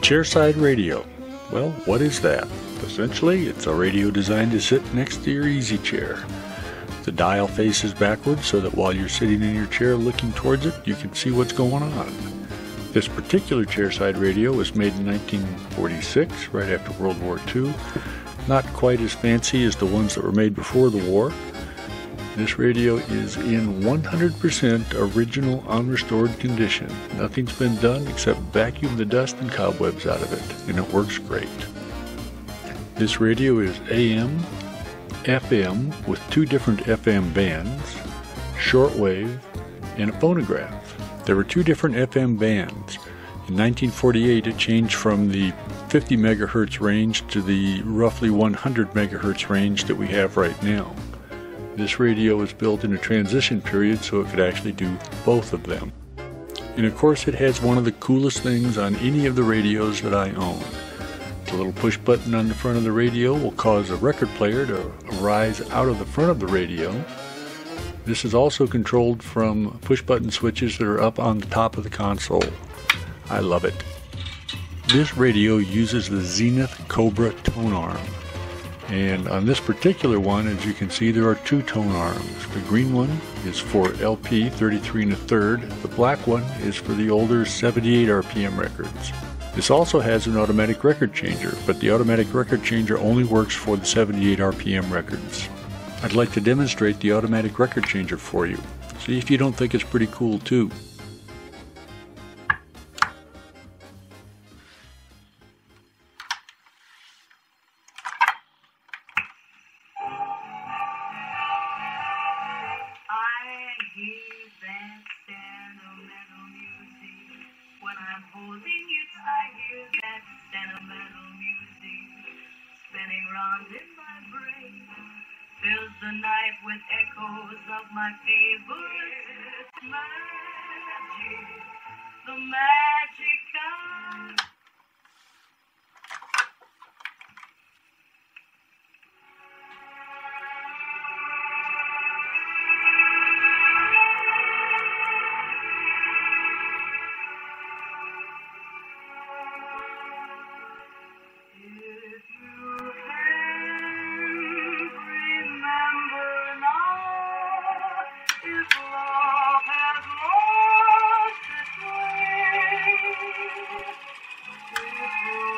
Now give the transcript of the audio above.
Chairside radio. Well, what is that? Essentially, it's a radio designed to sit next to your easy chair. The dial faces backwards so that while you're sitting in your chair looking towards it, you can see what's going on. This particular chairside radio was made in 1946, right after World War II. Not quite as fancy as the ones that were made before the war. This radio is in 100% original, unrestored condition. Nothing's been done except vacuum the dust and cobwebs out of it, and it works great. This radio is AM, FM, with two different FM bands, shortwave, and a phonograph. There were two different FM bands. In 1948, it changed from the 50 megahertz range to the roughly 100 megahertz range that we have right now. This radio was built in a transition period so it could actually do both of them. And of course it has one of the coolest things on any of the radios that I own. The little push button on the front of the radio will cause a record player to rise out of the front of the radio. This is also controlled from push button switches that are up on the top of the console. I love it. This radio uses the Zenith Cobra tone arm. And on this particular one, as you can see, there are two tone arms. The green one is for LP 33 1/3. The black one is for the older 78 RPM records. This also has an automatic record changer, but the automatic record changer only works for the 78 RPM records. I'd like to demonstrate the automatic record changer for you. See if you don't think it's pretty cool too. Thank you.